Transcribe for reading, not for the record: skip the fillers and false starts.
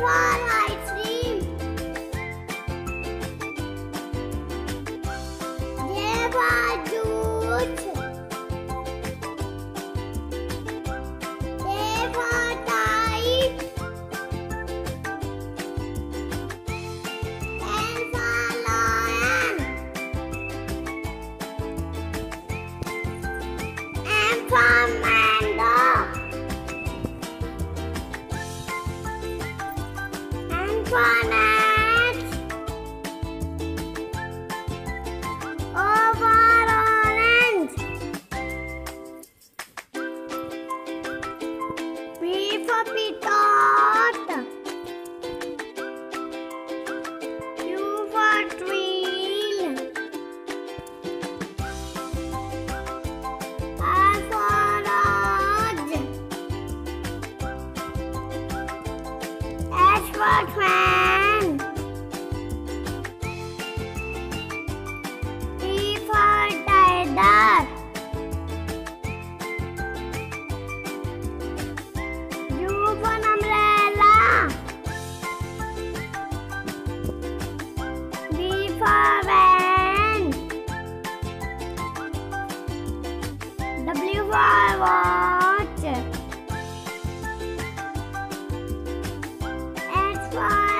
one ice cream. There were juice. There were dice. And the lion. And the man. Friend. T for tiger. U for umbrella. V for van. W for watch. Bye.